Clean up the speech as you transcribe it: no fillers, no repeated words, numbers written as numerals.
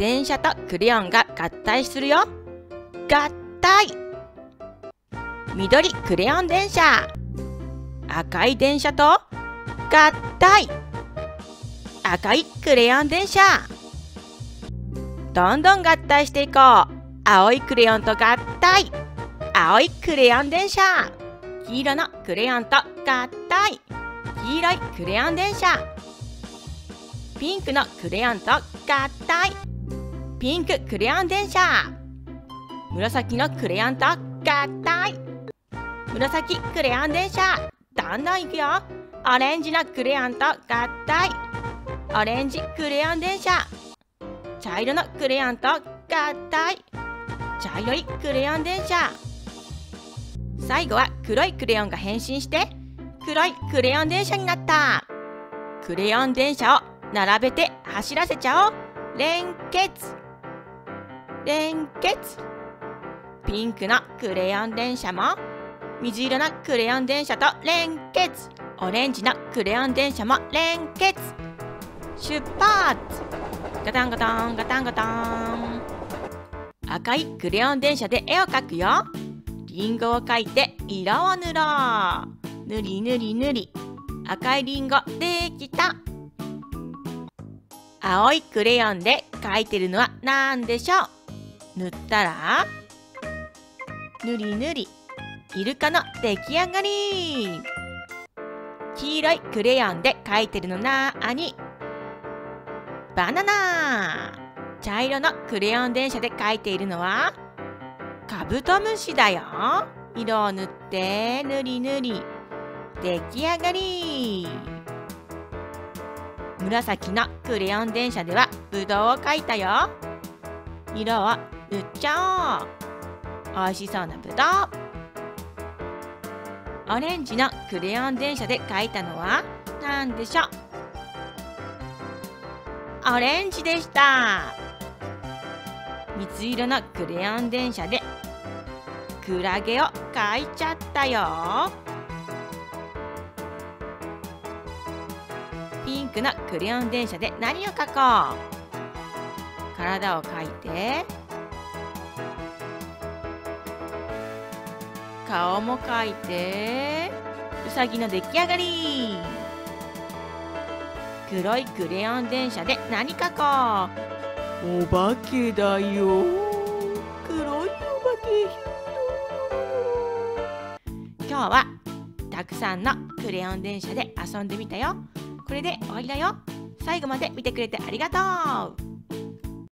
電車とクレヨンが合体するよ。合体。緑クレヨン電車。赤い電車と合体。赤いクレヨン電車。どんどん合体していこう。青いクレヨンと合体。青いクレヨン電車。黄色のクレヨンと合体。黄色いクレヨン電車。ピンクのクレヨンと合体。ピンククレヨン電車。紫のクレヨンと合体。紫クレヨン電車。どんどんいくよ。オレンジのクレヨンと合体。オレンジクレヨン電車。茶色のクレヨンと合体。茶色いクレヨン電車。最後は黒いクレヨンが変身して黒いクレヨン電車になった。クレヨン電車を並べて走らせちゃおう。連結連結。ピンクのクレヨン電車も水色のクレヨン電車と連結。オレンジのクレヨン電車も連結。出発。ガタンガタンガタンガタン。赤いクレヨン電車で絵を描くよ。リンゴを描いて色を塗ろう。塗り塗り塗り。赤いリンゴできた。青いクレヨンで描いてるのは何でしょう。塗ったらぬりぬり。イルカの出来上がり。黄色いクレヨンで描いてるのなあにバナナ。茶色のクレヨン電車で描いているのはカブトムシだよ。色を塗ってぬりぬり。出来上がり。紫のクレヨン電車ではぶどうを描いたよ。色を塗っちゃおう。おいしそうなぶどう。オレンジのクレヨン電車で描いたのは何でしょう。オレンジでした。水色のクレヨン電車でクラゲを描いちゃったよ。ピンクのクレヨン電車で何を描こう。体を描いて顔も描いてうさぎの出来上がり。黒いクレヨン電車で何描こう。お化けだよ。黒いお化け。今日はたくさんのクレヨン電車で遊んでみたよ。これで終わりだよ。最後まで見てくれてありがとう。